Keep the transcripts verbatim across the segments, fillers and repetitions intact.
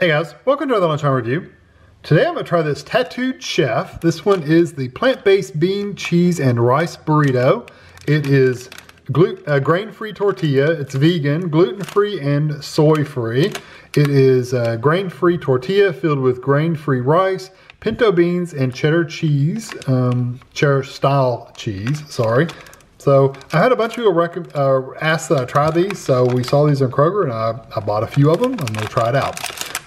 Hey guys, welcome to another Lunchtime Review. Today I'm going to try this Tattooed Chef. This one is the plant-based bean, cheese, and rice burrito. It is uh, grain-free tortilla. It's vegan, gluten-free, and soy-free. It is a grain-free tortilla filled with grain-free rice, pinto beans, and cheddar cheese, um, cheddar-style cheese, sorry. So I had a bunch of you uh, ask that I try these, so we saw these on Kroger, and I, I bought a few of them, and we'll try it out.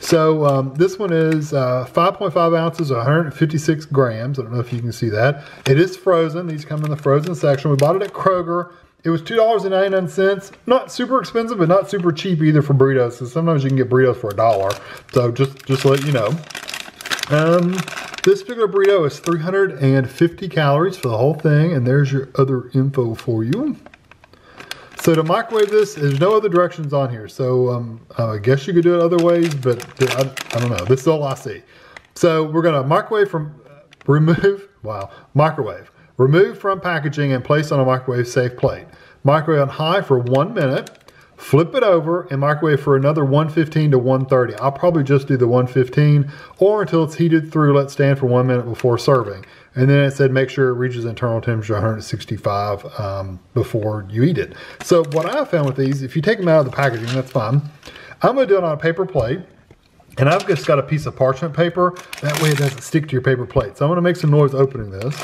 So um, this one is uh, five point five ounces, one hundred fifty-six grams. I don't know if you can see that. It is frozen. These come in the frozen section. We bought it at Kroger. It was two dollars and ninety-nine cents. Not super expensive, but not super cheap either for burritos. So sometimes you can get burritos for a dollar. So just, just to let you know. Um, this particular burrito is three hundred fifty calories for the whole thing. And there's your other info for you. So to microwave this, there's no other directions on here. So um, I guess you could do it other ways, but I, I don't know. This is all I see. So we're gonna microwave from, remove, wow, microwave. Remove from packaging and place on a microwave safe plate. Microwave on high for one minute. Flip it over and microwave for another one fifteen to one thirty. I'll probably just do the one fifteen or until it's heated through, let stand for one minute before serving. And then it said make sure it reaches internal temperature one sixty-five um, before you eat it. So what I found with these, if you take them out of the packaging, that's fine. I'm going to do it on a paper plate. And I've just got a piece of parchment paper. That way it doesn't stick to your paper plate. So I'm going to make some noise opening this.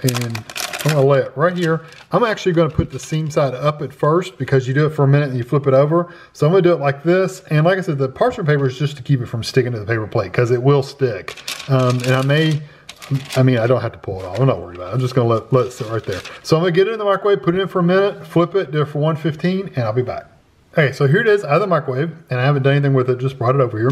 And I'm gonna lay it right here. I'm actually gonna put the seam side up at first because you do it for a minute and you flip it over. So I'm gonna do it like this. And like I said, the parchment paper is just to keep it from sticking to the paper plate because it will stick. Um, and I may, I mean, I don't have to pull it off. I'm not worried about it. I'm just gonna let, let it sit right there. So I'm gonna get it in the microwave, put it in for a minute, flip it, do it for one fifteen, and I'll be back. Okay, so here it is out of the microwave, and I haven't done anything with it, just brought it over here.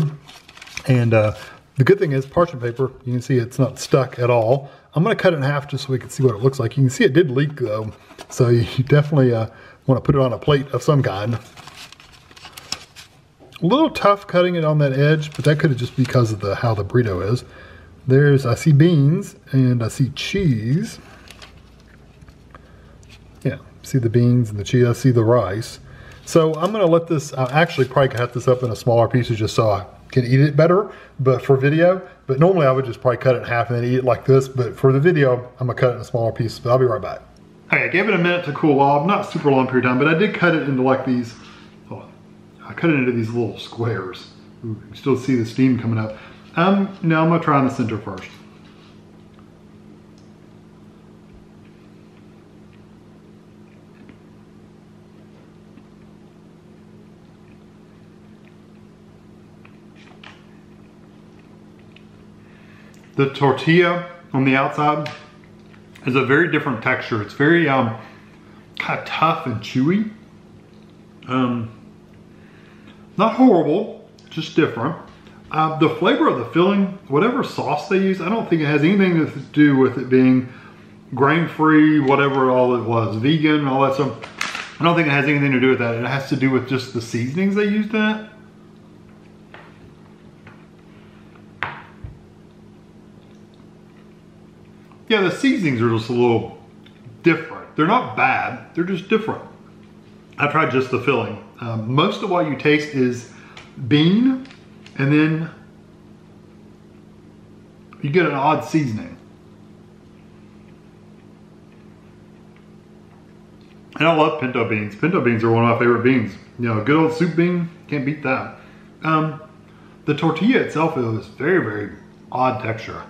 And uh, the good thing is parchment paper, you can see it's not stuck at all. I'm gonna cut it in half just so we can see what it looks like. You can see it did leak though. So you definitely uh, wanna put it on a plate of some kind. A little tough cutting it on that edge, but that could have just because of the how the burrito is. There's, I see beans and I see cheese. Yeah, see the beans and the cheese, I see the rice. So I'm gonna let this, I actually probably cut this up in a smaller piece just so I can eat it better, but for video, but normally I would just probably cut it in half and then eat it like this, but for the video, I'm gonna cut it in smaller pieces, but I'll be right back. Okay, I gave it a minute to cool off, not super long period of time, but I did cut it into like these, oh, I cut it into these little squares. Ooh, you can still see the steam coming up. Um, now I'm gonna try in the center first. The tortilla on the outside is a very different texture. It's very um, kind of tough and chewy. Um, not horrible, just different. Uh, the flavor of the filling, whatever sauce they use, I don't think it has anything to do with it being grain-free, whatever all it was, vegan, all that stuff. I don't think it has anything to do with that. It has to do with just the seasonings they used in it. Yeah, the seasonings are just a little different. They're not bad, they're just different. I tried just the filling. Um, most of what you taste is bean, and then you get an odd seasoning. And I love pinto beans. Pinto beans are one of my favorite beans. You know, a good old soup bean, can't beat that. Um, the tortilla itself is very, very odd texture.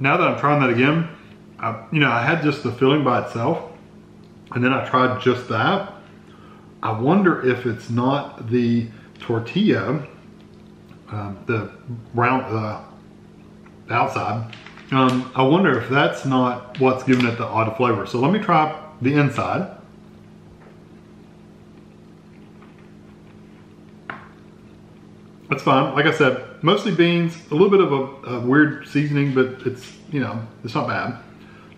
Now that I'm trying that again, I, you know, I had just the filling by itself, and then I tried just that. I wonder if it's not the tortilla, um, the round, uh, the outside. Um, I wonder if that's not what's giving it the odd flavor. So let me try the inside. That's fine. Like I said, mostly beans, a little bit of a, a weird seasoning, but it's, you know, it's not bad.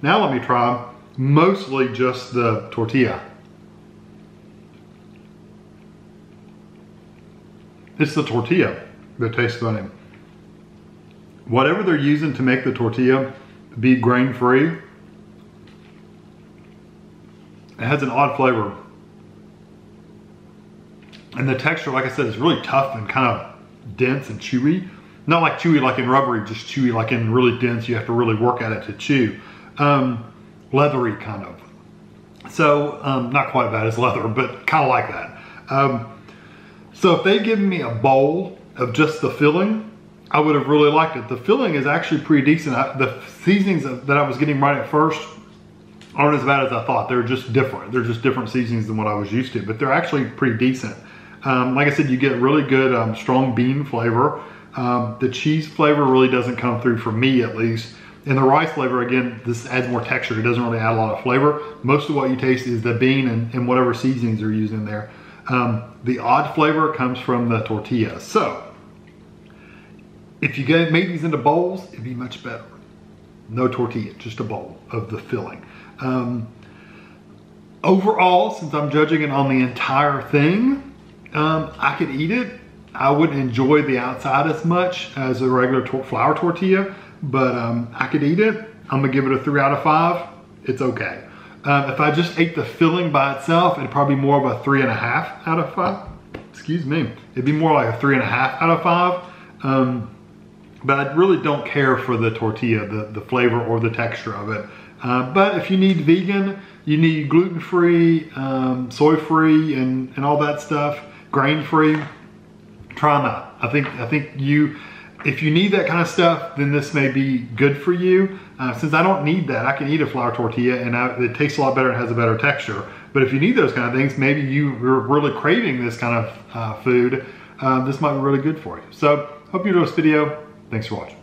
Now let me try mostly just the tortilla. It's the tortilla that tastes funny. Whatever they're using to make the tortilla be grain-free, it has an odd flavor. And the texture, like I said, is really tough and kind of dense and chewy. Not like chewy like in rubbery, just chewy like in really dense. You have to really work at it to chew. Um, leathery kind of. So, um, not quite bad as leather, but kind of like that. Um, so if they'd given me a bowl of just the filling, I would have really liked it. The filling is actually pretty decent. I, the seasonings that I was getting right at first aren't as bad as I thought. They're just different. They're just different seasonings than what I was used to, but they're actually pretty decent. Um, like I said, you get really good, um, strong bean flavor. Um, the cheese flavor really doesn't come through, for me at least. And the rice flavor, again, this adds more texture. It doesn't really add a lot of flavor. Most of what you taste is the bean and, and whatever seasonings are used in there. Um, the odd flavor comes from the tortilla. So, if you get, made these into bowls, it'd be much better. No tortilla, just a bowl of the filling. Um, overall, since I'm judging it on the entire thing, um, I could eat it. I wouldn't enjoy the outside as much as a regular tor flour tortilla, but um, I could eat it. I'm gonna give it a three out of five. It's okay. Um, if I just ate the filling by itself, it'd probably be more of a three and a half out of five. Excuse me. It'd be more like a three and a half out of five. Um, but I really don't care for the tortilla, the, the flavor or the texture of it. Uh, but if you need vegan, you need gluten-free, um, soy-free, and, and all that stuff, grain-free, try them out. I think, I think you, if you need that kind of stuff, then this may be good for you. Uh, since I don't need that, I can eat a flour tortilla and I, it tastes a lot better and has a better texture. But if you need those kind of things, maybe you're really craving this kind of uh, food, uh, this might be really good for you. So, hope you enjoyed this video. Thanks for watching.